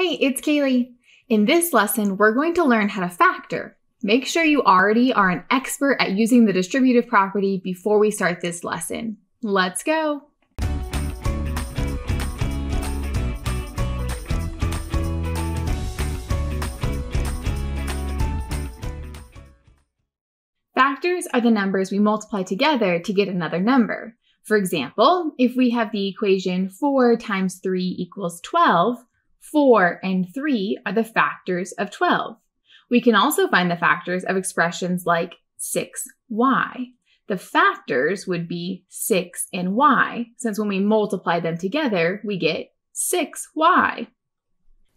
Hey, it's Kaylee. In this lesson, we're going to learn how to factor. Make sure you already are an expert at using the distributive property before we start this lesson. Let's go. Factors are the numbers we multiply together to get another number. For example, if we have the equation 4 times 3 equals 12, 4 and 3 are the factors of 12. We can also find the factors of expressions like 6y. The factors would be 6 and y, since when we multiply them together, we get 6y.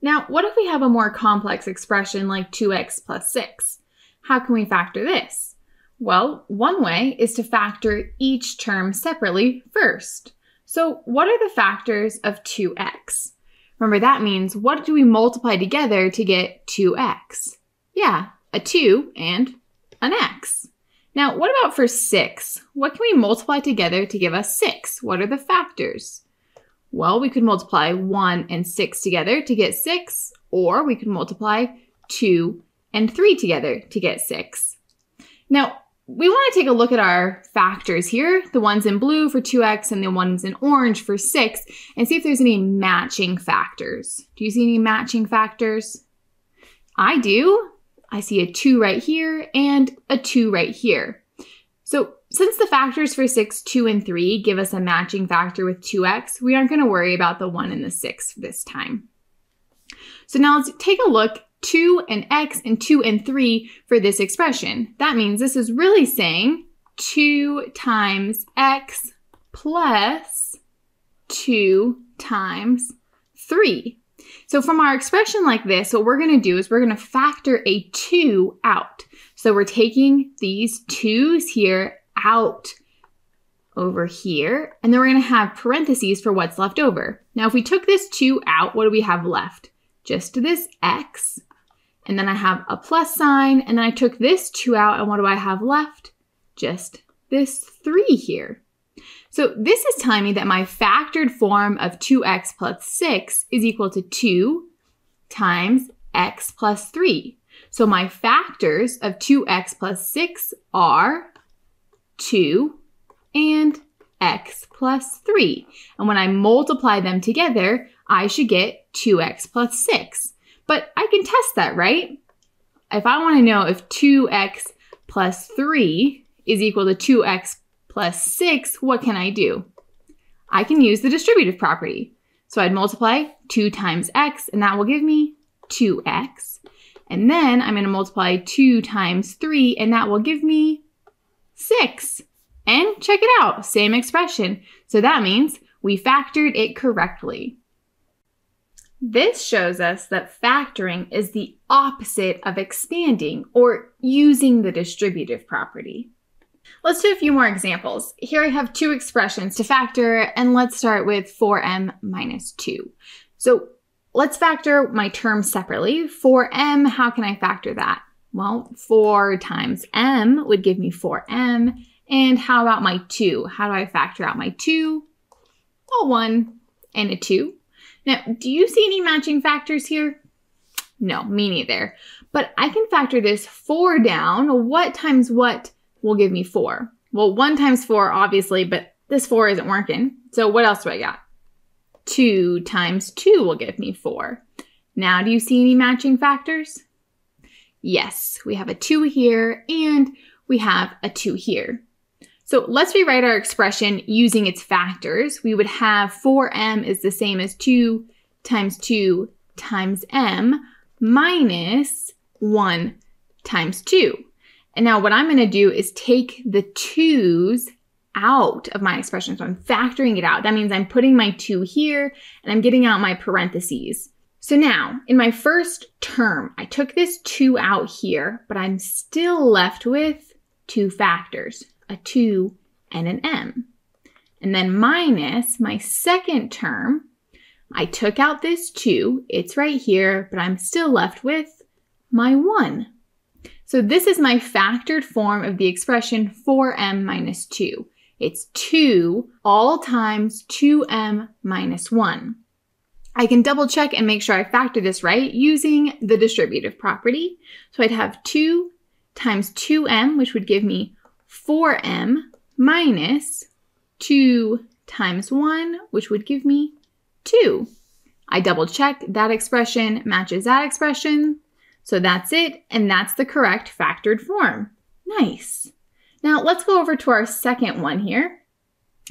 Now, what if we have a more complex expression like 2x plus 6? How can we factor this? Well, one way is to factor each term separately first. So what are the factors of 2x? Remember, that means what do we multiply together to get 2x? Yeah, a 2 and an x. Now, what about for 6? What can we multiply together to give us 6? What are the factors? Well, we could multiply 1 and 6 together to get 6, or we could multiply 2 and 3 together to get 6. Now, we want to take a look at our factors here, the ones in blue for 2x and the ones in orange for 6, and see if there's any matching factors. Do you see any matching factors? I do. I see a 2 right here and a 2 right here. So since the factors for 6, 2, and 3 give us a matching factor with 2x, we aren't going to worry about the 1 and the 6 this time. So now let's take a look 2 and x and 2 and 3 for this expression. That means this is really saying 2 times x plus 2 times 3. So from our expression like this, what we're going to do is we're going to factor a 2 out. So we're taking these 2's here out over here, and then we're going to have parentheses for what's left over. Now if we took this 2 out, what do we have left? Just this x. And then I have a plus sign, and then I took this 2 out, and what do I have left? Just this 3 here. So this is telling me that my factored form of 2x plus 6 is equal to 2 times x plus 3. So my factors of 2x plus 6 are 2 and x plus 3. And when I multiply them together, I should get 2x plus 6. But I can test that, right? If I want to know if 2x plus 3 is equal to 2x plus 6, what can I do? I can use the distributive property. So I'd multiply 2 times x, and that will give me 2x. And then I'm going to multiply 2 times 3, and that will give me 6. And check it out, same expression. So that means we factored it correctly. This shows us that factoring is the opposite of expanding or using the distributive property. Let's do a few more examples. Here I have 2 expressions to factor, and let's start with 4m minus 2. So let's factor my terms separately. 4m, how can I factor that? Well, 4 times m would give me 4m, and how about my 2? How do I factor out my 2? Well, 1 and a 2. Now, do you see any matching factors here? No, me neither. But I can factor this 4 down. What times what will give me 4? Well, 1 times 4, obviously, but this 4 isn't working. So what else do I got? 2 times 2 will give me 4. Now, do you see any matching factors? Yes, we have a 2 here and we have a 2 here. So let's rewrite our expression using its factors. We would have 4m is the same as 2 times 2 times m minus 1 times 2. And now what I'm going to do is take the 2's out of my expression. So I'm factoring it out. That means I'm putting my 2 here and I'm getting out my parentheses. So now in my first term, I took this 2 out here, but I'm still left with 2 factors. A 2 and an m. And then minus my second term, I took out this 2, it's right here, but I'm still left with my 1. So this is my factored form of the expression 4m minus 2. It's 2 all times 2m minus 1. I can double check and make sure I factor this right using the distributive property. So I'd have 2 times 2m, which would give me 4m, minus 2 times 1, which would give me 2. I double check, that expression matches that expression. So that's it, and that's the correct factored form. Nice. Now let's go over to our second one here.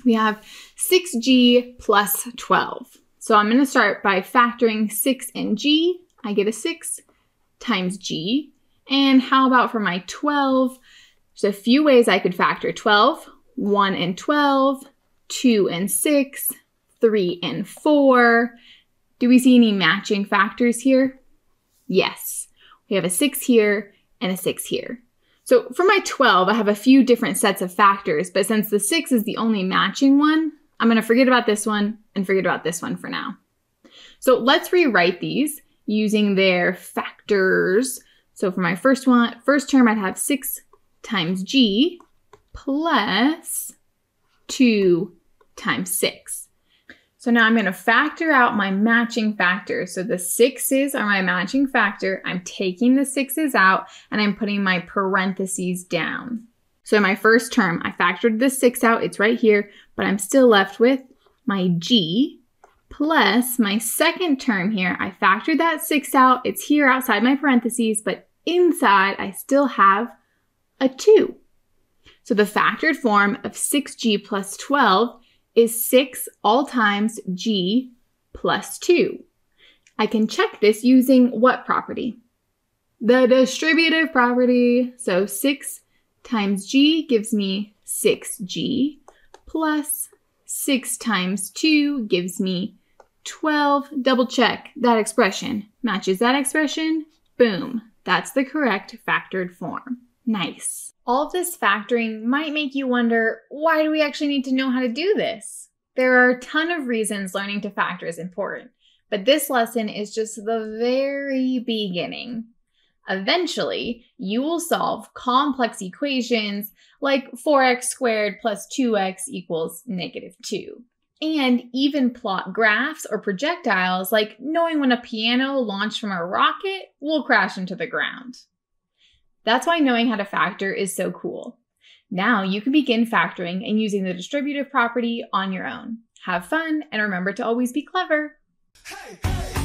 We have 6g plus 12. So I'm going to start by factoring 6 and g. I get a 6 times g. And how about for my 12? There's a few ways I could factor 12. 1 and 12, 2 and 6, 3 and 4. Do we see any matching factors here? Yes. We have a 6 here and a 6 here. So for my 12, I have a few different sets of factors, but since the 6 is the only matching one, I'm going to forget about this one and forget about this one for now. So let's rewrite these using their factors. So for my first term, I'd have 6 times g plus 2 times 6. So now I'm going to factor out my matching factors. So the 6s are my matching factor. I'm taking the 6s out and I'm putting my parentheses down. So in my first term, I factored the 6 out. It's right here, but I'm still left with my g plus my second term here. I factored that 6 out. It's here outside my parentheses, but inside I still have a 2. So the factored form of 6g plus 12 is 6 all times g plus 2. I can check this using what property? The distributive property. So 6 times g gives me 6g plus 6 times 2 gives me 12. Double check that expression. Matches that expression. Boom. That's the correct factored form. Nice. All of this factoring might make you wonder, why do we actually need to know how to do this? There are a ton of reasons learning to factor is important, but this lesson is just the very beginning. Eventually, you will solve complex equations like 4x squared plus 2x equals negative 2, and even plot graphs or projectiles like knowing when a piano launched from a rocket will crash into the ground. That's why knowing how to factor is so cool. Now you can begin factoring and using the distributive property on your own. Have fun and remember to always be clever. Hey, hey.